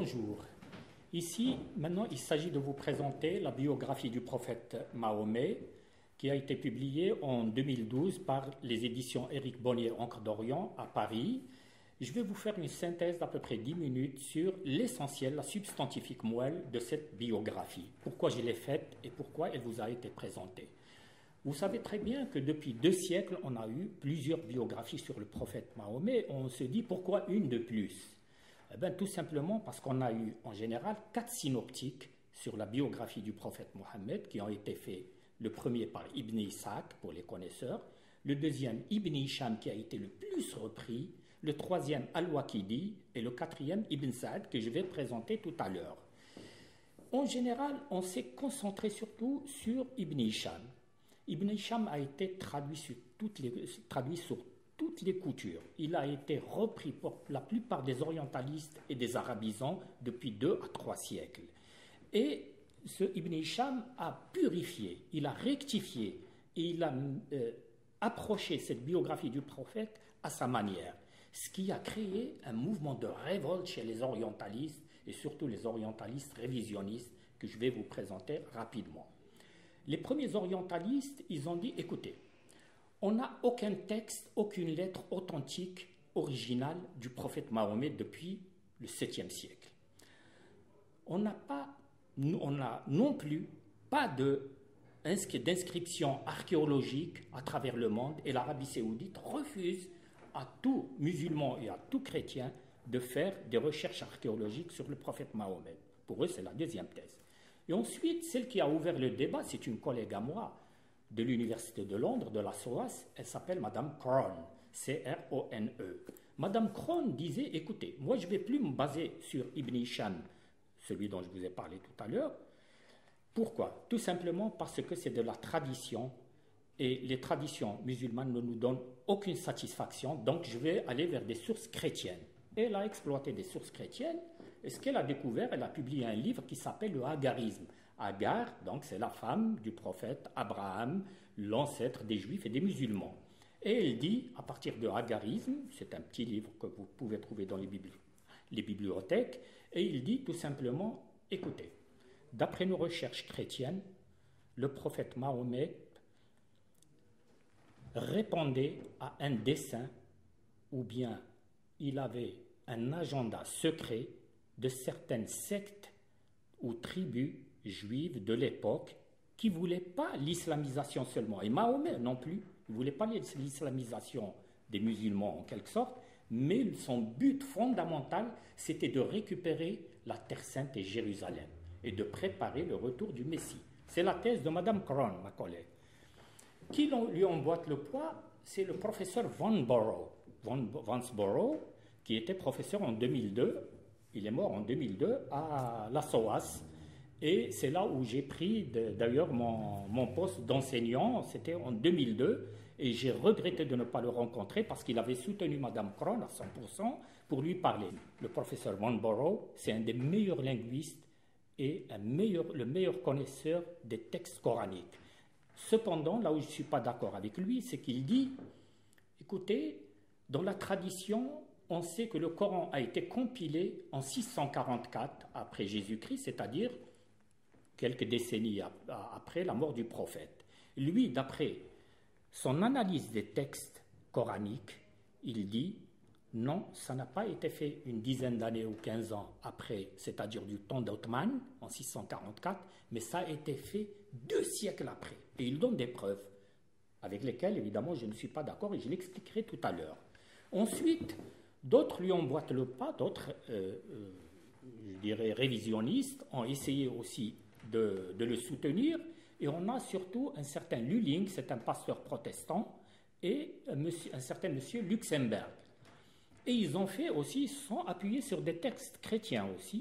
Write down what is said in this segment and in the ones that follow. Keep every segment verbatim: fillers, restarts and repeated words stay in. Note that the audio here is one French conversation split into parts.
bonjour. Ici, maintenant, il s'agit de vous présenter la biographie du prophète Mahomet, qui a été publiée en deux mille douze par les éditions Éric Bonnier-Ancre d'Orient à Paris. Je vais vous faire une synthèse d'à peu près dix minutes sur l'essentiel, la substantifique moelle de cette biographie. Pourquoi je l'ai faite et pourquoi elle vous a été présentée. Vous savez très bien que depuis deux siècles, on a eu plusieurs biographies sur le prophète Mahomet. On se dit pourquoi une de plus ? Eh bien, tout simplement parce qu'on a eu en général quatre synoptiques sur la biographie du prophète Mohammed qui ont été faits. Le premier par Ibn Ishaq pour les connaisseurs, le deuxième Ibn Hisham qui a été le plus repris, le troisième Al-Waqidi et le quatrième Ibn Sa'ad que je vais présenter tout à l'heure. En général, on s'est concentré surtout sur Ibn Hisham. Ibn Hisham a été traduit sur toutes les, traduit sur toutes les coutures. Il a été repris par la plupart des orientalistes et des arabisants depuis deux à trois siècles. Et ce Ibn Hisham a purifié, il a rectifié et il a euh, approché cette biographie du prophète à sa manière, ce qui a créé un mouvement de révolte chez les orientalistes et surtout les orientalistes révisionnistes que je vais vous présenter rapidement. Les premiers orientalistes, ils ont dit, écoutez, on n'a aucun texte, aucune lettre authentique, originale du prophète Mahomet depuis le septième siècle. On n'a pas, on n'a non plus pas d'inscription archéologique à travers le monde et l'Arabie saoudite refuse à tout musulman et à tout chrétien de faire des recherches archéologiques sur le prophète Mahomet. Pour eux, c'est la deuxième thèse. Et ensuite, celle qui a ouvert le débat, c'est une collègue à moi de l'Université de Londres, de la S O A S, elle s'appelle Madame Crone, C R O N E. Madame Crone disait, écoutez, moi je ne vais plus me baser sur Ibn Hisham, celui dont je vous ai parlé tout à l'heure. Pourquoi? Tout simplement parce que c'est de la tradition et les traditions musulmanes ne nous donnent aucune satisfaction, donc je vais aller vers des sources chrétiennes. Et elle a exploité des sources chrétiennes, et ce qu'elle a découvert, elle a publié un livre qui s'appelle Le Hagarisme. Agar, donc c'est la femme du prophète Abraham, l'ancêtre des juifs et des musulmans. Et elle dit, à partir de Hagarisme, c'est un petit livre que vous pouvez trouver dans les, bibli les bibliothèques, et il dit tout simplement, écoutez, d'après nos recherches chrétiennes, le prophète Mahomet répondait à un dessein, ou bien il avait un agenda secret de certaines sectes ou tribus juives de l'époque qui ne voulaient pas l'islamisation seulement, et Mahomet non plus, il ne voulait pas l'islamisation des musulmans en quelque sorte, mais son but fondamental c'était de récupérer la Terre Sainte et Jérusalem et de préparer le retour du Messie. C'est la thèse de Madame Crone, ma collègue. Qui lui emboîte le poids, c'est le professeur von Boro, von Wansbrough, qui était professeur en deux mille deux, il est mort en deux mille deux à la S O A S. Et c'est là où j'ai pris d'ailleurs mon, mon poste d'enseignant, c'était en deux mille deux, et j'ai regretté de ne pas le rencontrer parce qu'il avait soutenu Madame Crone à cent pour cent pour lui parler. Le professeur von Boro, c'est un des meilleurs linguistes et un meilleur, le meilleur connaisseur des textes coraniques. Cependant, là où je ne suis pas d'accord avec lui, c'est qu'il dit, écoutez, dans la tradition, on sait que le Coran a été compilé en six cent quarante-quatre après Jésus-Christ, c'est-à-dire quelques décennies après la mort du prophète. Lui, d'après son analyse des textes coraniques, il dit non, ça n'a pas été fait une dizaine d'années ou quinze ans après, c'est-à-dire du temps d'Othman, en six cent quarante-quatre, mais ça a été fait deux siècles après. Et il donne des preuves, avec lesquelles, évidemment, je ne suis pas d'accord et je l'expliquerai tout à l'heure. Ensuite, d'autres lui emboîtent le pas, d'autres, euh, euh, je dirais, révisionnistes, ont essayé aussi De, de le soutenir, et on a surtout un certain Lulling, c'est un pasteur protestant, et un, monsieur, un certain monsieur Luxemburg. Et ils ont fait aussi, ils sont appuyés sur des textes chrétiens aussi,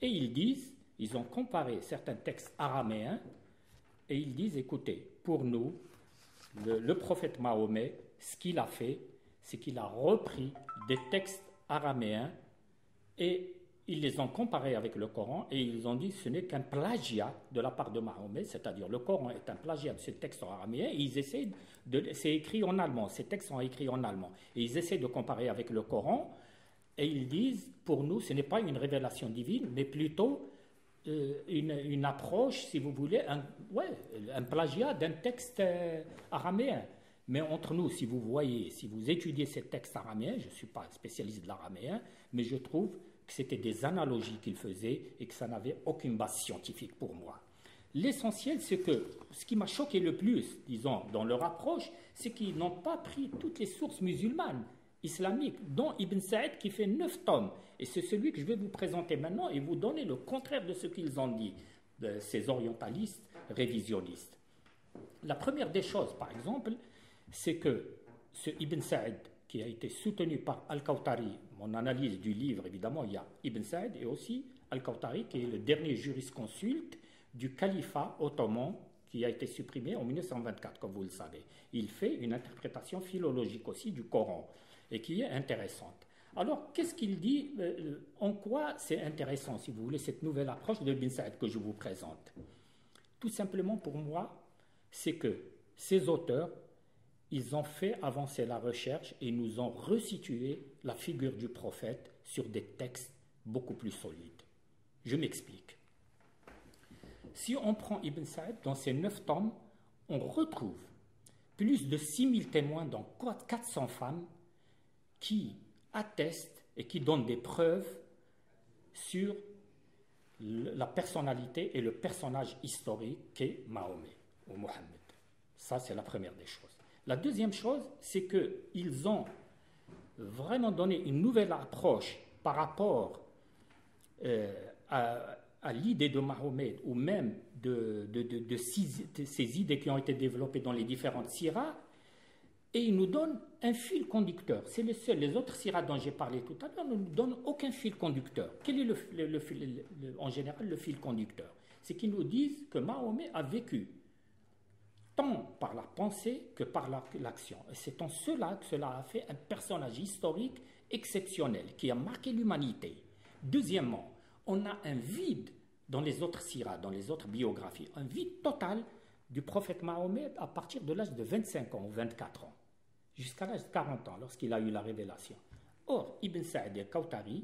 et ils disent, ils ont comparé certains textes araméens, et ils disent, écoutez, pour nous, le, le prophète Mahomet, ce qu'il a fait, c'est qu'il a repris des textes araméens, et ils les ont comparés avec le Coran et ils ont dit que ce n'est qu'un plagiat de la part de Mahomet, c'est-à-dire le Coran est un plagiat de ces textes araméens et ils essaient de... C'est écrit en allemand, ces textes sont écrits en allemand. Et ils essaient de comparer avec le Coran Et ils disent, pour nous, ce n'est pas une révélation divine, mais plutôt euh, une, une approche, si vous voulez, un, ouais, un plagiat d'un texte euh, araméen. Mais entre nous, si vous voyez, si vous étudiez ces textes araméens, je ne suis pas spécialiste de l'araméen, mais je trouve que c'était des analogies qu'ils faisaient et que ça n'avait aucune base scientifique pour moi. L'essentiel, c'est que ce qui m'a choqué le plus, disons, dans leur approche, c'est qu'ils n'ont pas pris toutes les sources musulmanes, islamiques, dont Ibn Sa'ad qui fait neuf tomes. Et c'est celui que je vais vous présenter maintenant et vous donner le contraire de ce qu'ils ont dit, de ces orientalistes révisionnistes. La première des choses, par exemple, c'est que ce Ibn Sa'ad, qui a été soutenu par Al-Kawthari, mon analyse du livre, évidemment, il y a Ibn Sa'ad et aussi Al-Kawthari, qui est le dernier jurisconsulte du califat ottoman qui a été supprimé en mille neuf cent vingt-quatre, comme vous le savez. Il fait une interprétation philologique aussi du Coran, et qui est intéressante. Alors, qu'est-ce qu'il dit, euh, en quoi c'est intéressant, si vous voulez, cette nouvelle approche de Ibn Sa'ad que je vous présente? Tout simplement, pour moi, c'est que ces auteurs, ils ont fait avancer la recherche et nous ont resitué la figure du prophète sur des textes beaucoup plus solides. Je m'explique. Si on prend Ibn Sa'ad, dans ses neuf tomes, on retrouve plus de six mille témoins, dont quatre cents femmes, qui attestent et qui donnent des preuves sur la personnalité et le personnage historique qu'est Mahomet ou Mohammed. Ça, c'est la première des choses. La deuxième chose, c'est qu'ils ont vraiment donné une nouvelle approche par rapport euh, à, à l'idée de Mahomet ou même de, de, de, de, ces, de ces idées qui ont été développées dans les différentes sirahs, et ils nous donnent un fil conducteur. C'est le seul. Les autres sirahs dont j'ai parlé tout à l'heure ne nous donnent aucun fil conducteur. Quel est le, le, le, le, le, en général le fil conducteur? C'est qu'ils nous disent que Mahomet a vécu tant par la pensée que par l'action. Et c'est en cela que cela a fait un personnage historique exceptionnel qui a marqué l'humanité. Deuxièmement, on a un vide dans les autres sirahs, dans les autres biographies, un vide total du prophète Mahomet à partir de l'âge de vingt-cinq ans ou vingt-quatre ans, jusqu'à l'âge de quarante ans, lorsqu'il a eu la révélation. Or, Ibn Sa'ad et Al-Kawthari,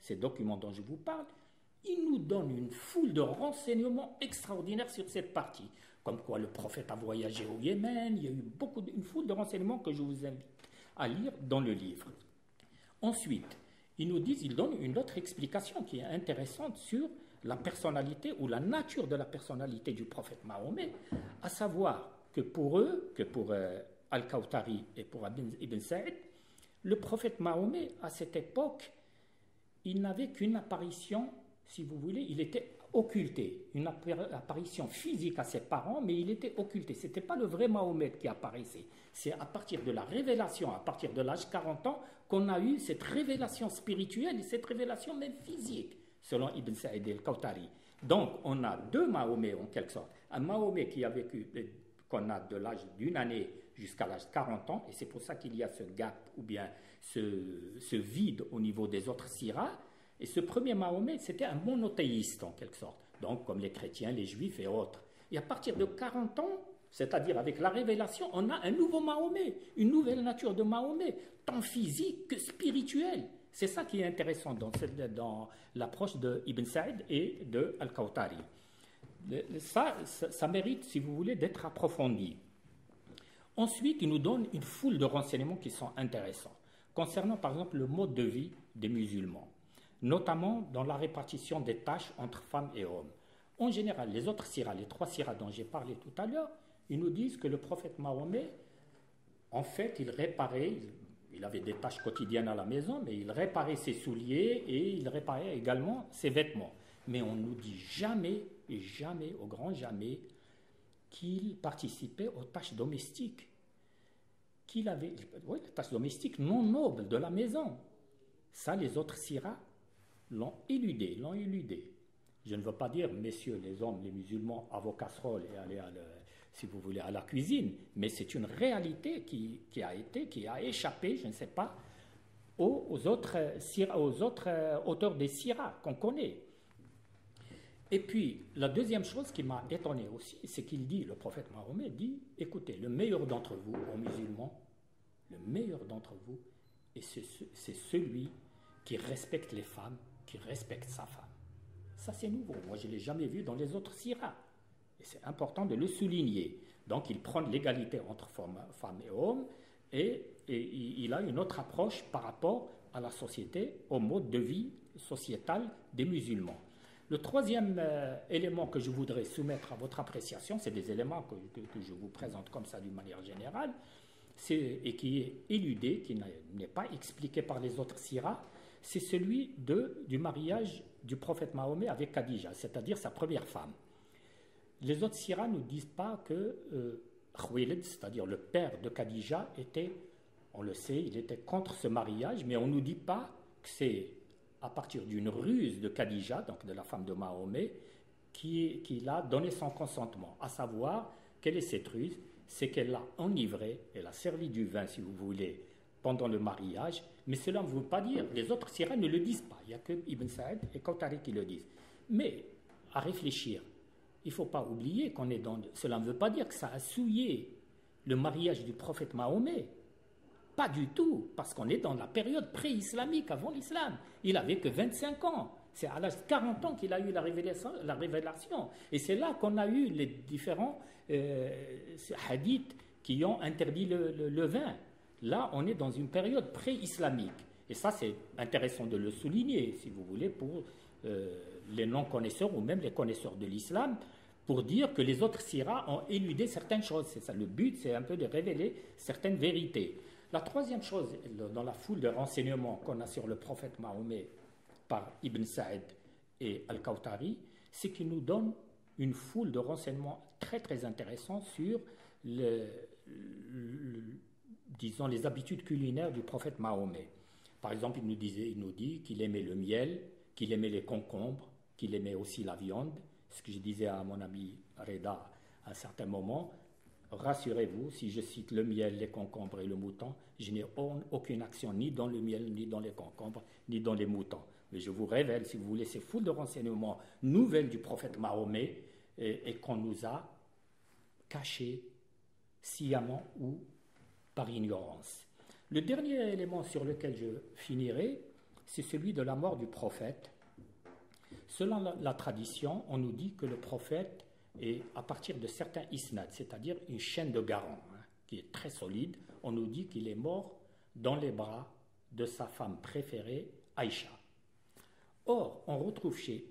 ces documents dont je vous parle, ils nous donnent une foule de renseignements extraordinaires sur cette partie. Comme quoi le prophète a voyagé au Yémen, il y a eu beaucoup, une foule de renseignements que je vous invite à lire dans le livre. Ensuite, ils nous disent, ils donnent une autre explication qui est intéressante sur la personnalité ou la nature de la personnalité du prophète Mahomet, à savoir que pour eux, que pour euh, Al-Kawthari et pour Ibn Sa'ad, le prophète Mahomet, à cette époque, il n'avait qu'une apparition, si vous voulez, il était occulté, une apparition physique à ses parents, mais il était occulté. Ce n'était pas le vrai Mahomet qui apparaissait. C'est à partir de la révélation, à partir de l'âge de quarante ans, qu'on a eu cette révélation spirituelle et cette révélation même physique, selon Ibn Sa'ad et Al-Kawthari. Donc, on a deux Mahomets, en quelque sorte. Un Mahomet qui a vécu, qu'on a de l'âge d'une année jusqu'à l'âge de quarante ans, et c'est pour ça qu'il y a ce gap, ou bien ce, ce vide au niveau des autres sirahs. Et ce premier Mahomet, c'était un monothéiste, en quelque sorte, donc comme les chrétiens, les juifs et autres. Et à partir de quarante ans, c'est-à-dire avec la révélation, on a un nouveau Mahomet, une nouvelle nature de Mahomet, tant physique que spirituelle. C'est ça qui est intéressant dans, dans l'approche de Ibn Sa'ad et de Al-Kawthari. Ça, ça, ça mérite, si vous voulez, d'être approfondi. Ensuite, il nous donne une foule de renseignements qui sont intéressants, concernant par exemple le mode de vie des musulmans, notamment dans la répartition des tâches entre femmes et hommes. En général, les autres sirahs, les trois sirahs dont j'ai parlé tout à l'heure, ils nous disent que le prophète Mahomet, en fait, il réparait, il avait des tâches quotidiennes à la maison, mais il réparait ses souliers et il réparait également ses vêtements. Mais on ne nous dit jamais, et jamais, au grand jamais, qu'il participait aux tâches domestiques, qu'il avait, oui, les tâches domestiques non nobles de la maison. Ça, les autres sirahs l'ont éludé, l'ont éludé. Je ne veux pas dire, messieurs, les hommes, les musulmans, à vos casseroles et aller, à le, si vous voulez, à la cuisine, mais c'est une réalité qui, qui a été, qui a échappé, je ne sais pas, aux, aux autres, aux autres euh, auteurs des sirahs qu'on connaît. Et puis, la deuxième chose qui m'a étonné aussi, c'est qu'il dit, le prophète Mahomet dit, écoutez, le meilleur d'entre vous, aux musulmans, le meilleur d'entre vous, et c'est celui qui respecte les femmes, qui respecte sa femme. Ça, c'est nouveau. Moi, je ne l'ai jamais vu dans les autres sirahs. Et c'est important de le souligner. Donc, il prend l'égalité entre femmes et hommes et, et il a une autre approche par rapport à la société, au mode de vie sociétal des musulmans. Le troisième euh, élément que je voudrais soumettre à votre appréciation, c'est des éléments que, que, que je vous présente comme ça d'une manière générale, et qui est éludé, qui n'est pas expliqué par les autres sirahs, c'est celui de, du mariage du prophète Mahomet avec Khadija, c'est-à-dire sa première femme. Les autres sirahs ne disent pas que euh, Khwilid, c'est-à-dire le père de Khadija, était, on le sait, il était contre ce mariage, mais on ne nous dit pas que c'est à partir d'une ruse de Khadija, donc de la femme de Mahomet, qu'il qui a donné son consentement, à savoir, quelle est cette ruse? C'est qu'elle l'a enivré, elle a servi du vin, si vous voulez, pendant le mariage, mais cela ne veut pas dire, les autres sirahs ne le disent pas, il n'y a que Ibn Sa'ad et Al-Kawthari qui le disent. Mais, à réfléchir, il ne faut pas oublier qu'on est dans... Cela ne veut pas dire que ça a souillé le mariage du prophète Mahomet. Pas du tout, parce qu'on est dans la période pré-islamique, avant l'islam. Il n'avait que vingt-cinq ans. C'est à l'âge de quarante ans qu'il a eu la révélation. La révélation. Et c'est là qu'on a eu les différents euh, hadiths qui ont interdit le, le, le vin. Là, on est dans une période pré-islamique. Et ça, c'est intéressant de le souligner, si vous voulez, pour euh, les non-connaisseurs ou même les connaisseurs de l'islam, pour dire que les autres sirahs ont éludé certaines choses. C'est ça, le but, c'est un peu de révéler certaines vérités. La troisième chose, dans la foule de renseignements qu'on a sur le prophète Mahomet par Ibn Sa'ad et Al-Kawthari, c'est qu'il nous donne une foule de renseignements très très intéressants sur le, le, disons, les habitudes culinaires du prophète Mahomet. Par exemple, il nous, disait, il nous dit qu'il aimait le miel, qu'il aimait les concombres, qu'il aimait aussi la viande. Ce que je disais à mon ami Reda à un certain moment, rassurez-vous, si je cite le miel, les concombres et le mouton, je n'ai aucune action ni dans le miel, ni dans les concombres, ni dans les moutons. Mais je vous révèle, si vous voulez, ces foules de renseignements nouvelles du prophète Mahomet et, et qu'on nous a cachées sciemment ou par ignorance. Le dernier élément sur lequel je finirai, c'est celui de la mort du prophète. Selon la, la tradition, on nous dit que le prophète et à partir de certains isnad, c'est-à-dire une chaîne de garant, hein, qui est très solide, on nous dit qu'il est mort dans les bras de sa femme préférée, Aïcha. Or, on retrouve chez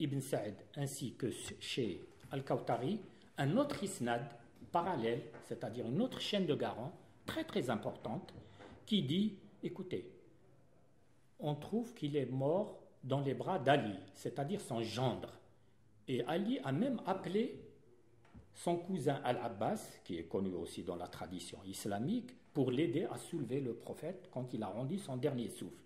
Ibn Sa'ad ainsi que chez Al-Kawthari un autre isnad parallèle, c'est-à-dire une autre chaîne de garant très très importante, qui dit, écoutez, on trouve qu'il est mort dans les bras d'Ali, c'est-à-dire son gendre. Et Ali a même appelé son cousin Al-Abbas, qui est connu aussi dans la tradition islamique, pour l'aider à soulever le prophète quand il a rendu son dernier souffle.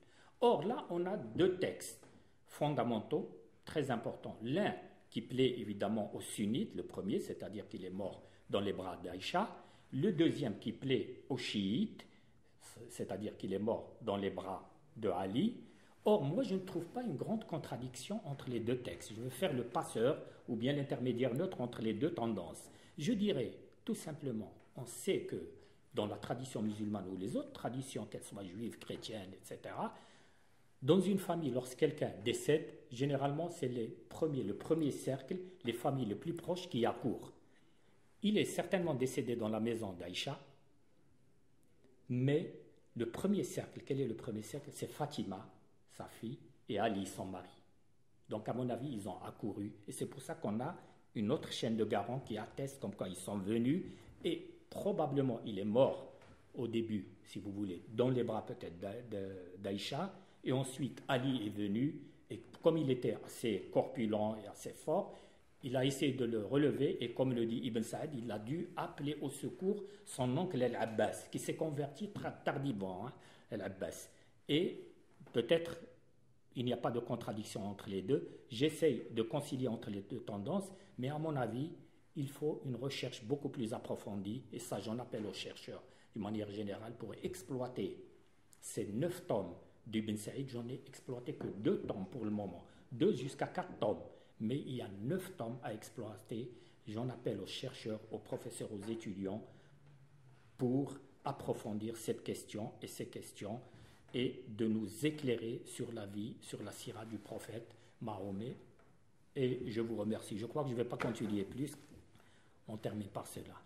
Or là, on a deux textes fondamentaux, très importants. L'un qui plaît évidemment aux sunnites, le premier, c'est-à-dire qu'il est mort dans les bras d'Aïcha. Le deuxième qui plaît aux chiites, c'est-à-dire qu'il est mort dans les bras de Ali. Or, moi, je ne trouve pas une grande contradiction entre les deux textes. Je veux faire le passeur ou bien l'intermédiaire neutre entre les deux tendances. Je dirais, tout simplement, on sait que dans la tradition musulmane ou les autres traditions, qu'elles soient juives, chrétiennes, et cetera, dans une famille, lorsque quelqu'un décède, généralement, c'est les premiers, le premier cercle, les familles les plus proches qui accourent. Il est certainement décédé dans la maison d'Aïcha, mais le premier cercle, quel est le premier cercle? C'est Fatima, sa fille, et Ali, son mari. Donc, à mon avis, ils ont accouru. Et c'est pour ça qu'on a une autre chaîne de garants qui atteste comme quand ils sont venus. Et probablement, il est mort au début, si vous voulez, dans les bras peut-être d'Aïcha. Et ensuite, Ali est venu. Et comme il était assez corpulent et assez fort, il a essayé de le relever. Et comme le dit Ibn Sa'ad, il a dû appeler au secours son oncle Al-Abbas, qui s'est converti tardivement, hein, Al-Abbas. Et peut-être il n'y a pas de contradiction entre les deux. J'essaye de concilier entre les deux tendances, mais à mon avis, il faut une recherche beaucoup plus approfondie, et ça j'en appelle aux chercheurs d'une manière générale pour exploiter ces neuf tomes d'Ibn Sa'ad. J'en ai exploité que deux tomes pour le moment, deux jusqu'à quatre tomes, mais il y a neuf tomes à exploiter. J'en appelle aux chercheurs, aux professeurs, aux étudiants pour approfondir cette question et ces questions et de nous éclairer sur la vie, sur la sira du prophète Mahomet. Et je vous remercie. Je crois que je ne vais pas continuer plus. On termine par cela.